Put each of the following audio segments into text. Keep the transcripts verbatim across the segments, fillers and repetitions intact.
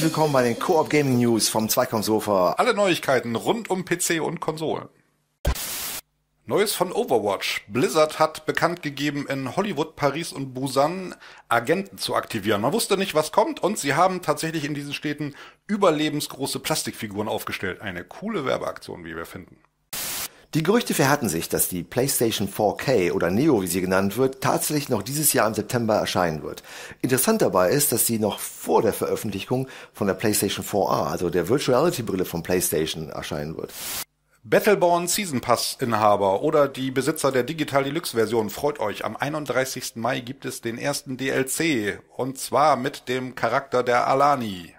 Herzlich willkommen bei den Coop Gaming News vom Zweikampfsofa. Alle Neuigkeiten rund um P C und Konsolen. Neues von Overwatch. Blizzard hat bekannt gegeben, in Hollywood, Paris und Busan Agenten zu aktivieren. Man wusste nicht, was kommt, und sie haben tatsächlich in diesen Städten überlebensgroße Plastikfiguren aufgestellt. Eine coole Werbeaktion, wie wir finden. Die Gerüchte verhärten sich, dass die PlayStation vier K oder Neo, wie sie genannt wird, tatsächlich noch dieses Jahr im September erscheinen wird. Interessant dabei ist, dass sie noch vor der Veröffentlichung von der PlayStation vier A, also der Virtual Reality Brille von PlayStation, erscheinen wird. Battleborn Season Pass Inhaber oder die Besitzer der Digital Deluxe Version, freut euch, am einunddreißigsten Mai gibt es den ersten D L C, und zwar mit dem Charakter der Alani.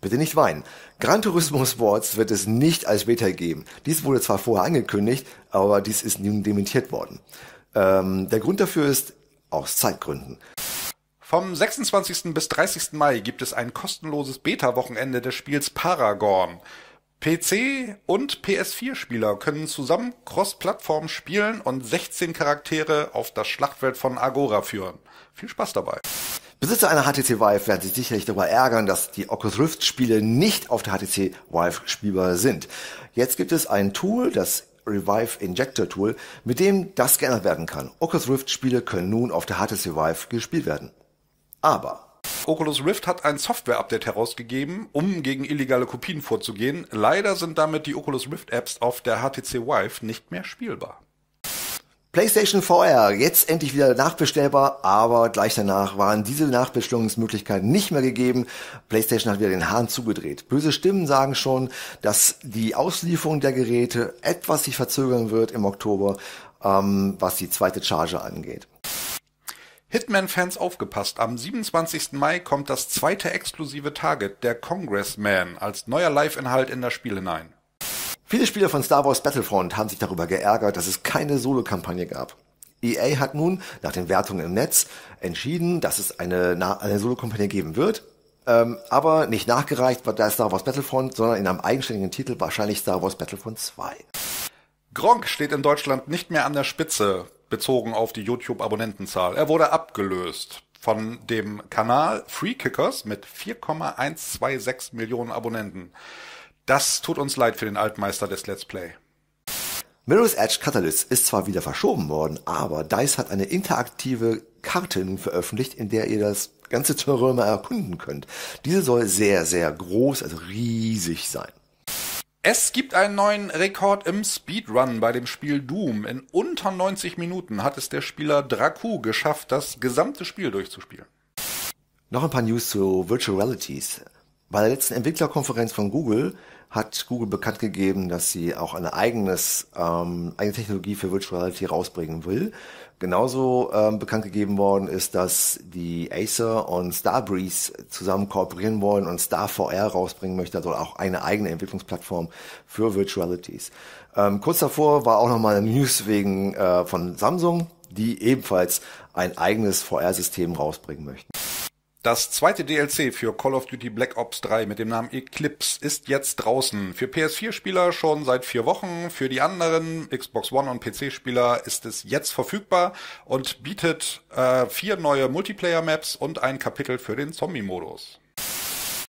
Bitte nicht weinen. Gran Turismo Sports wird es nicht als Beta geben. Dies wurde zwar vorher angekündigt, aber dies ist nun dementiert worden. Ähm, der Grund dafür ist aus Zeitgründen. Vom sechsundzwanzigsten bis dreißigsten Mai gibt es ein kostenloses Beta-Wochenende des Spiels Paragon. P C- und P S vier-Spieler können zusammen Cross-Plattform spielen und sechzehn Charaktere auf das Schlachtfeld von Agora führen. Viel Spaß dabei. Besitzer einer H T C Vive werden sich sicherlich darüber ärgern, dass die Oculus Rift Spiele nicht auf der H T C Vive spielbar sind. Jetzt gibt es ein Tool, das Revive Injector Tool, mit dem das geändert werden kann. Oculus Rift Spiele können nun auf der H T C Vive gespielt werden. Aber Oculus Rift hat ein Software-Update herausgegeben, um gegen illegale Kopien vorzugehen. Leider sind damit die Oculus Rift-Apps auf der H T C Vive nicht mehr spielbar. PlayStation V R, jetzt endlich wieder nachbestellbar, aber gleich danach waren diese Nachbestellungsmöglichkeiten nicht mehr gegeben. PlayStation hat wieder den Hahn zugedreht. Böse Stimmen sagen schon, dass die Auslieferung der Geräte etwas sich verzögern wird im Oktober, ähm, was die zweite Charge angeht. Hitman-Fans aufgepasst, am siebenundzwanzigsten Mai kommt das zweite exklusive Target, der Congressman, als neuer Live-Inhalt in das Spiel hinein. Viele Spieler von Star Wars Battlefront haben sich darüber geärgert, dass es keine Solo-Kampagne gab. E A hat nun, nach den Wertungen im Netz, entschieden, dass es eine, eine Solo-Kampagne geben wird, ähm, aber nicht nachgereicht war da Star Wars Battlefront, sondern in einem eigenständigen Titel, wahrscheinlich Star Wars Battlefront zwei. Gronkh steht in Deutschland nicht mehr an der Spitze, bezogen auf die YouTube-Abonnentenzahl. Er wurde abgelöst von dem Kanal Free Kickers mit vier Komma eins zwei sechs Millionen Abonnenten. Das tut uns leid für den Altmeister des Let's Play. Mirror's Edge Catalyst ist zwar wieder verschoben worden, aber DICE hat eine interaktive Karte nun veröffentlicht, in der ihr das ganze Terrain mal erkunden könnt. Diese soll sehr, sehr groß, also riesig sein. Es gibt einen neuen Rekord im Speedrun bei dem Spiel Doom. In unter neunzig Minuten hat es der Spieler Dracu geschafft, das gesamte Spiel durchzuspielen. Noch ein paar News zu Virtual Realities. Bei der letzten Entwicklerkonferenz von Google hat Google bekannt gegeben, dass sie auch eine eigenes, ähm, eigene Technologie für Virtual Reality rausbringen will. Genauso ähm, bekannt gegeben worden ist, dass die Acer und Starbreeze zusammen kooperieren wollen und StarVR rausbringen möchte, also auch eine eigene Entwicklungsplattform für Virtual Realities. Ähm, kurz davor war auch nochmal eine News wegen äh, von Samsung, die ebenfalls ein eigenes V R-System rausbringen möchten. Das zweite D L C für Call of Duty Black Ops drei mit dem Namen Eclipse ist jetzt draußen. Für P S vier-Spieler schon seit vier Wochen, für die anderen Xbox One- und P C-Spieler ist es jetzt verfügbar und bietet äh, vier neue Multiplayer-Maps und ein Kapitel für den Zombie-Modus.